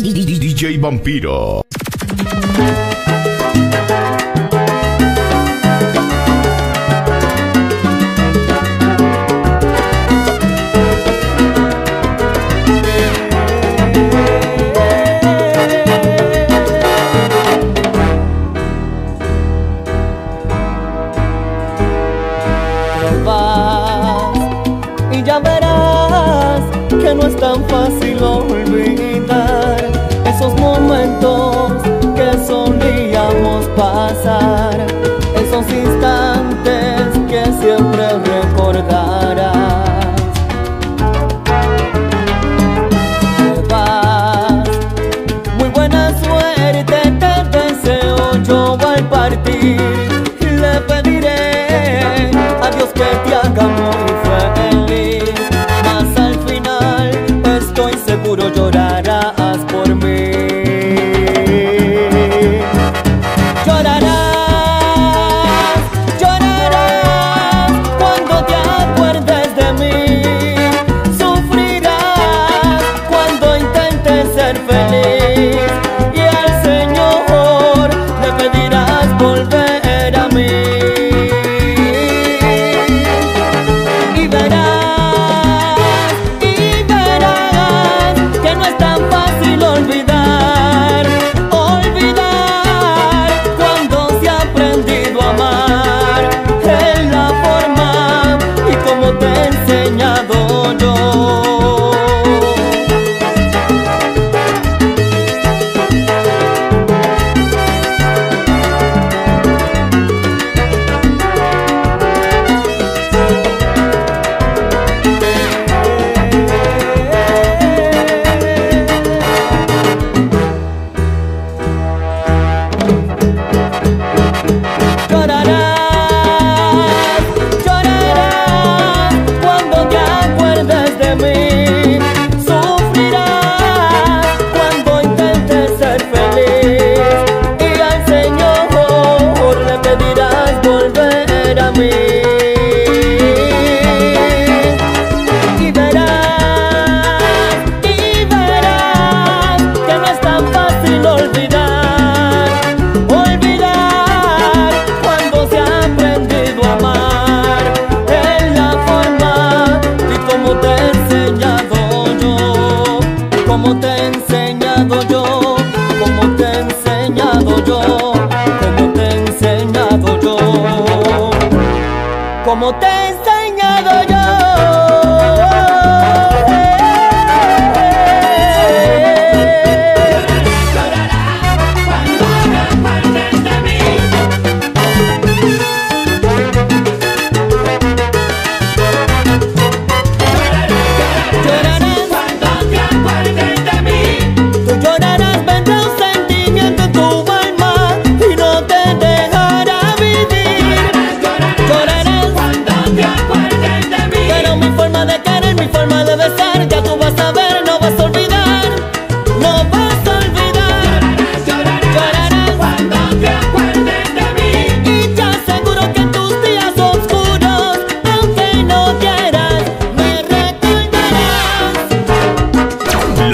DJ Vampiro.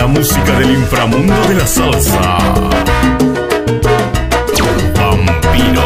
Música del inframundo de la salsa. Vampiro.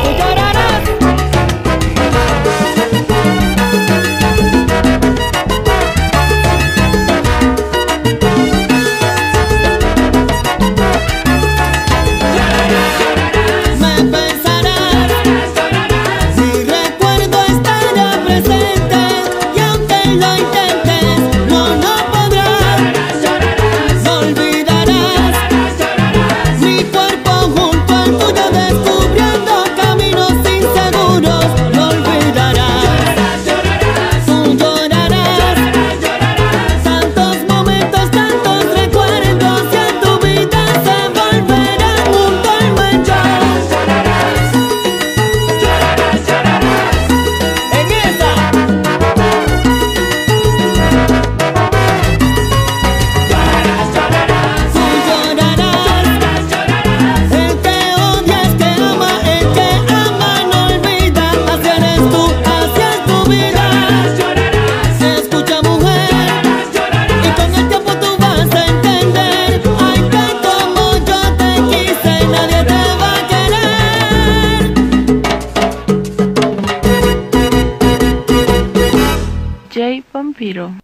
Vampiro.